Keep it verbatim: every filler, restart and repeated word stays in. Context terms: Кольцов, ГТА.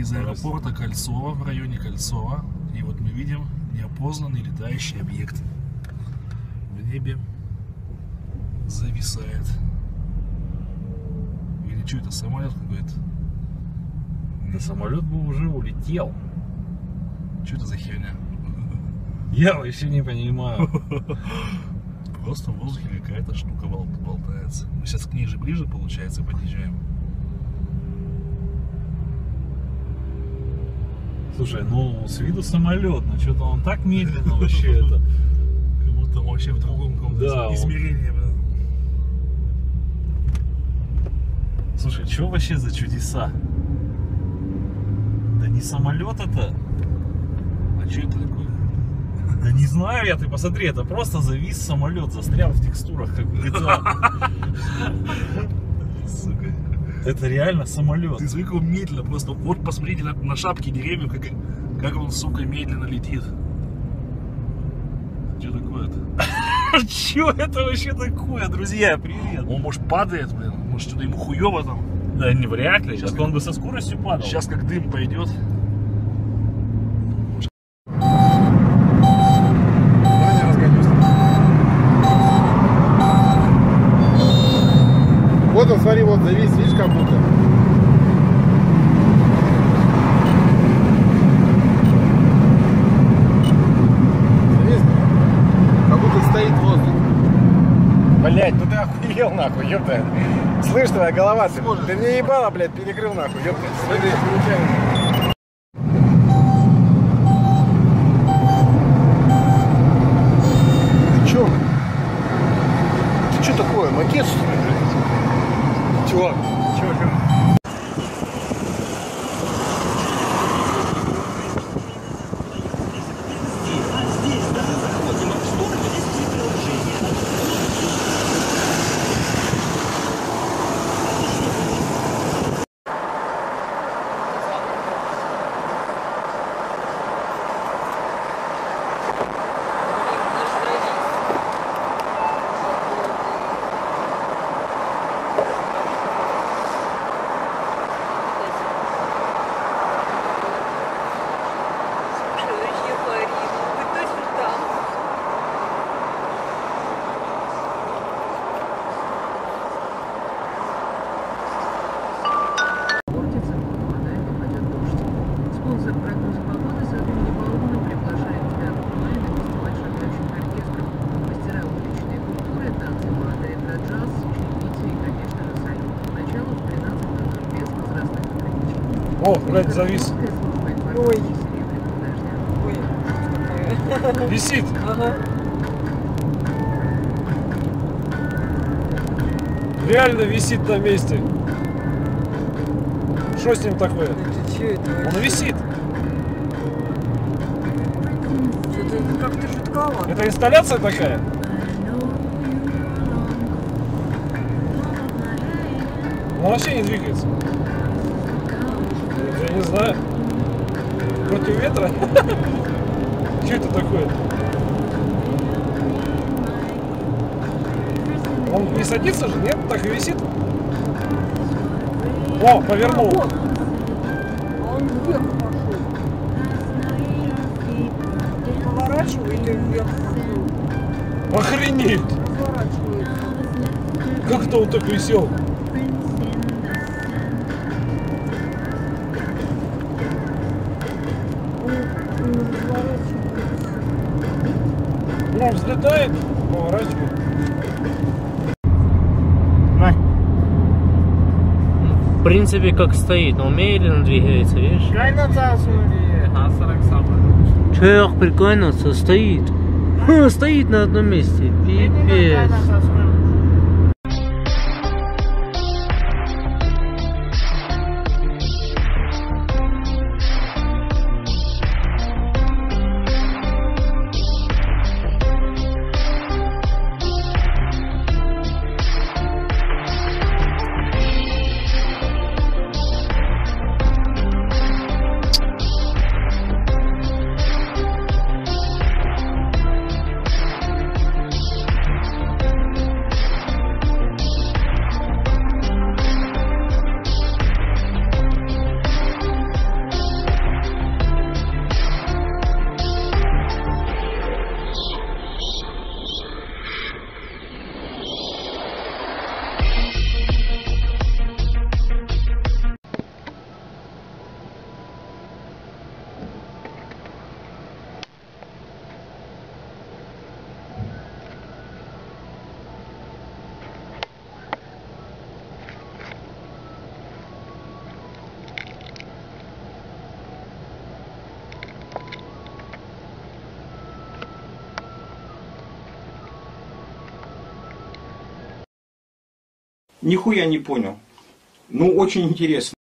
из аэропорта Кольцова, в районе Кольцова. И вот мы видим неопознанный летающий объект. В небе зависает. Или что это, самолет какой-то? Да самолет бы уже улетел. Что это за херня? Я вообще не понимаю. Просто в воздухе какая-то штука болтается. Мы сейчас к ней же ближе, получается, подъезжаем. Слушай, ну с виду самолет, но что-то он так медленно вообще это. Как будто вообще в другом каком-то измерении. Слушай, что вообще за чудеса? Да не самолет это. А что это такое? Да не знаю я, ты посмотри, это просто завис самолет, застрял в текстурах, как в ГТА. Сука. Это реально самолет. Ты звук его медленно просто. Вот посмотрите на, на шапки деревьев, как, как он, сука, медленно летит. Что такое-то? Что это вообще такое, друзья? Привет. Он, может, падает, блин. Может, что-то ему хуево там. Да не, вряд ли. Сейчас он бы со скоростью падал. Сейчас как дым пойдет. Вот он, смотри, вот завис, видишь, как будто. Завис, как будто стоит воздух. Блять, ну ты охуел нахуй, ёпта. Слышь, твоя голова, ты, ты мне ебала, блядь, перекрыл нахуй, ёпта. Смотри, случайно. О, блядь, завис. Ой. Ой. Висит. Ага. Реально висит на месте. Что с ним такое? Он висит. Это как-то жутковато. Это инсталляция такая? Он вообще не двигается. Я не знаю. Против ветра? Что это такое? Он не садится же, нет? Так и висит. О, повернул. Он вверх пошел. Поворачивай или вверх пошел? Охренеть! Как-то он так висел. Он взлетает, поворачивает. На. В принципе, как стоит, но медленно двигается, видишь? Чувак, прикольно, стоит. Ха, стоит на одном месте. Пипец. Нихуя не понял. Ну, очень интересно.